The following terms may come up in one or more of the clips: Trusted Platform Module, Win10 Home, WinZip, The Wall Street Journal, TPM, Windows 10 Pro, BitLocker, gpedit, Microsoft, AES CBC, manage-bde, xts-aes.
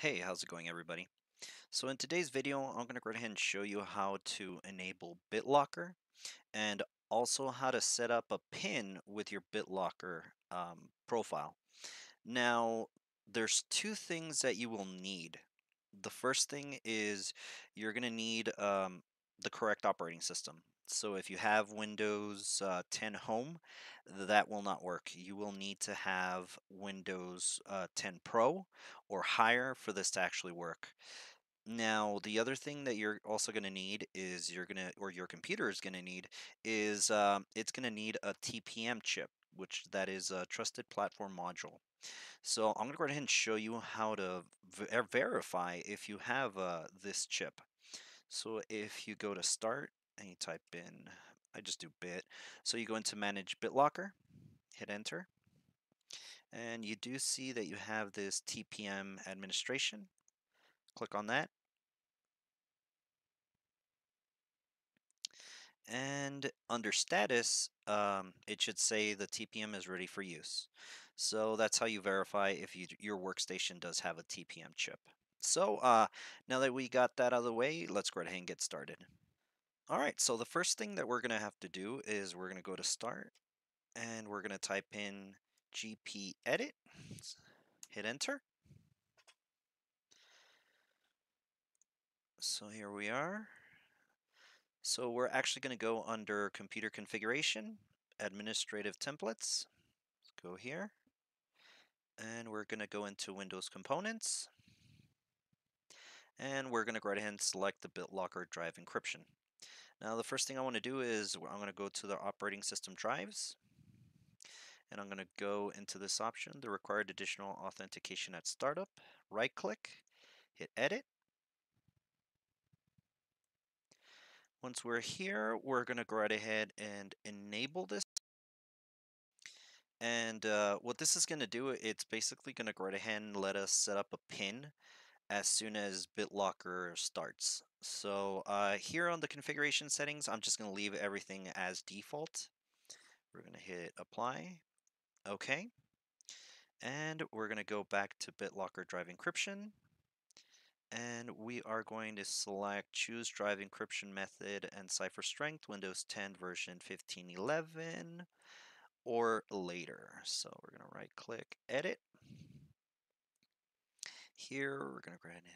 Hey, how's it going, everybody? So in today's video, I'm going to go ahead and show you how to enable BitLocker and also how to set up a PIN with your BitLocker profile. Now, there's two things that you will need. The first thing is you're going to need the correct operating system. So if you have Windows 10 Home, that will not work. You will need to have Windows 10 Pro or higher for this to actually work. Now, the other thing that you're also going to need is your computer is going to need is it's going to need a TPM chip, which that is a Trusted Platform Module. So I'm going to go ahead and show you how to verify if you have this chip. So if you go to Start, and you type in, I just do bit. So you go into Manage BitLocker, hit Enter, and you do see that you have this TPM administration. Click on that. And under status, it should say the TPM is ready for use. So that's how you verify if your workstation does have a TPM chip. So now that we got that out of the way, let's go ahead and get started. All right, so the first thing that we're going to have to do is we're going to go to Start, and we're going to type in gpedit, hit Enter. So here we are. So we're actually going to go under Computer Configuration, Administrative Templates. Let's go here, and we're going to go into Windows Components, and we're going to go ahead and select the BitLocker drive encryption. Now, the first thing I want to do is I'm going to go to the operating system drives, and I'm going to go into this option, the required additional authentication at startup, right click, hit edit. Once we're here, we're going to go right ahead and enable this. And what this is going to do, it's basically going to go right ahead and let us set up a PIN as soon as BitLocker starts. So here on the configuration settings, I'm just going to leave everything as default. We're going to hit apply, okay, and we're going to go back to BitLocker drive encryption, and we are going to select choose drive encryption method and cipher strength Windows 10 version 1511 or later. So we're going to right click, edit. Here, we're going to go ahead and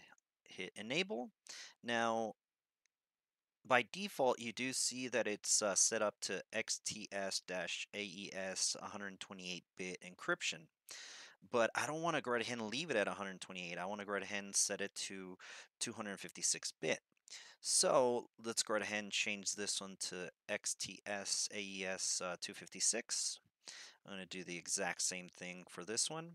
hit enable. Now, by default, you do see that it's set up to xts-aes 128-bit encryption, but I don't want to go ahead and leave it at 128. I want to go ahead and set it to 256-bit. So let's go ahead and change this one to xts-aes 256. I'm going to do the exact same thing for this one.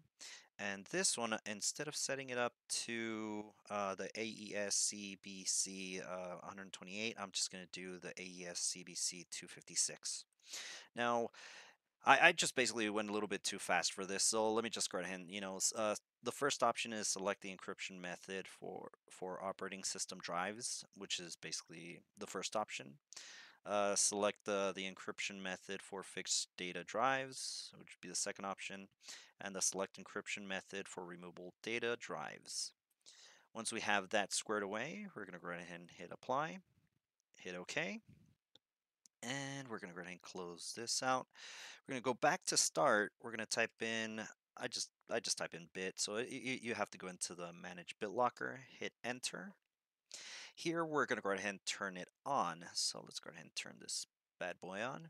And this one, instead of setting it up to the AES CBC 128, I'm just going to do the AES CBC 256. Now, I just basically went a little bit too fast for this, so let me just go ahead and, the first option is select the encryption method for operating system drives, which is basically the first option. Select the encryption method for fixed data drives, which would be the second option, and the select encryption method for removable data drives. Once we have that squared away, we're going to go ahead and hit apply, hit OK, and we're going to go ahead and close this out. We're going to go back to Start. We're going to type in, I just type in bit, so you have to go into the Manage BitLocker, hit Enter. Here, we're going to go ahead and turn it on. So let's go ahead and turn this bad boy on.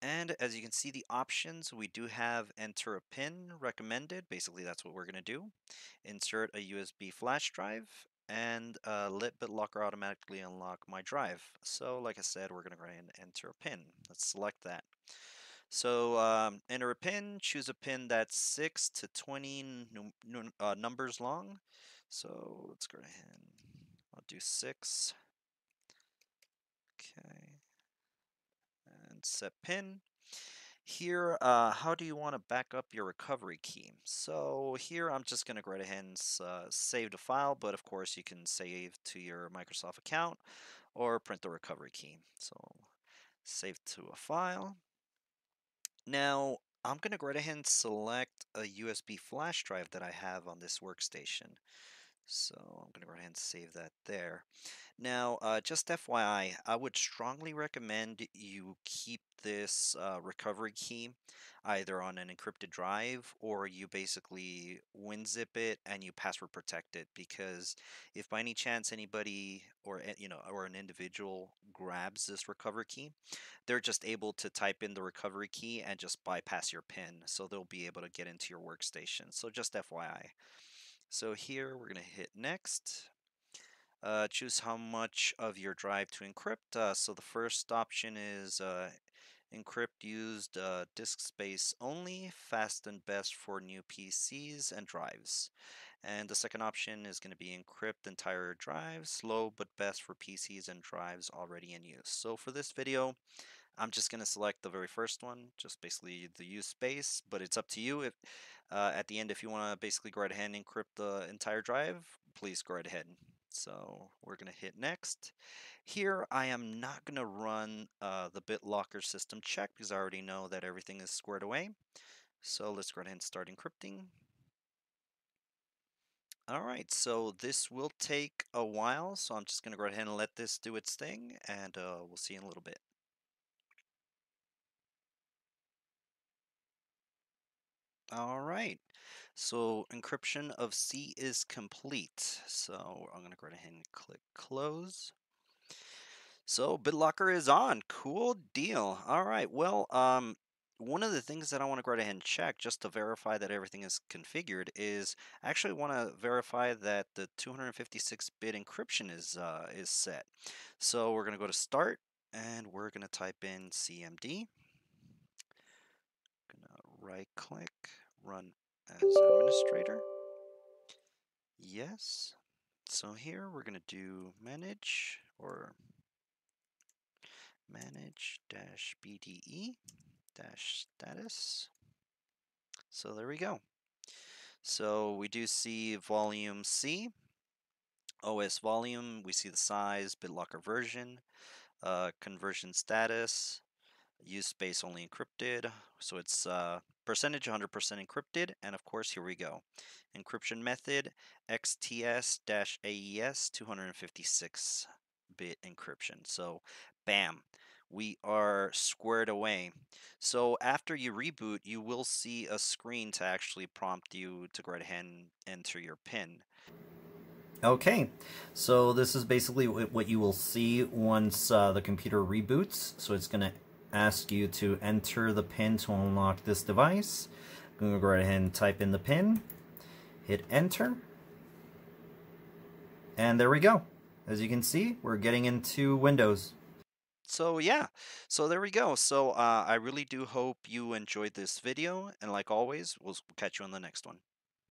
And as you can see, the options, we do have enter a PIN recommended. Basically, that's what we're going to do. Insert a USB flash drive and let BitLocker automatically unlock my drive. So like I said, we're going to go ahead and enter a PIN. Let's select that. So enter a PIN, choose a PIN that's 6 to 20 numbers long. So let's go ahead and I'll do 6. Okay. And set PIN. Here, how do you want to back up your recovery key? So here I'm just going to go right ahead and save the file, but of course you can save to your Microsoft account or print the recovery key. So save to a file. Now, I'm going to go right ahead and select a USB flash drive that I have on this workstation. So I'm going to go ahead and save that there. Now, just FYI, I would strongly recommend you keep this recovery key either on an encrypted drive, or you basically WinZip it and you password protect it, because if by any chance anybody or an individual grabs this recovery key, they're just able to type in the recovery key and just bypass your PIN, so they'll be able to get into your workstation. So just FYI. So here we're going to hit next, choose how much of your drive to encrypt. So the first option is encrypt used disk space only, fast and best for new PCs and drives. And the second option is going to be encrypt entire drive, slow but best for PCs and drives already in use. So for this video, I'm just going to select the very first one, just basically the use space, but it's up to you. If at the end, if you want to basically go right ahead and encrypt the entire drive, please go right ahead. So we're going to hit next. Here, I am not going to run the BitLocker system check because I already know that everything is squared away. So let's go ahead and start encrypting. All right, so this will take a while, so I'm just going to go right ahead and let this do its thing, and we'll see you in a little bit. All right, so encryption of C is complete. So I'm going to go ahead and click close. So BitLocker is on. Cool deal. All right, well, one of the things that I want to go ahead and check just to verify that everything is configured is I actually want to verify that the 256-bit encryption is set. So we're going to go to Start, and we're going to type in CMD. Right-click, Run as Administrator. Yes. So here we're going to do manage-bde-status. So there we go. So we do see volume C, OS volume, we see the size, BitLocker version, conversion status, use space only encrypted, so it's percentage 100% encrypted, and of course here we go, encryption method xts-aes 256-bit encryption. So bam, we are squared away. So after you reboot, you will see a screen to actually prompt you to go right ahead and enter your PIN. Okay, so this is basically what you will see once the computer reboots. So it's going to ask you to enter the PIN to unlock this device. I'm going to go right ahead and type in the PIN, hit enter, and there we go. As you can see, we're getting into Windows. So yeah, so there we go. So I really do hope you enjoyed this video, and like always, we'll catch you on the next one.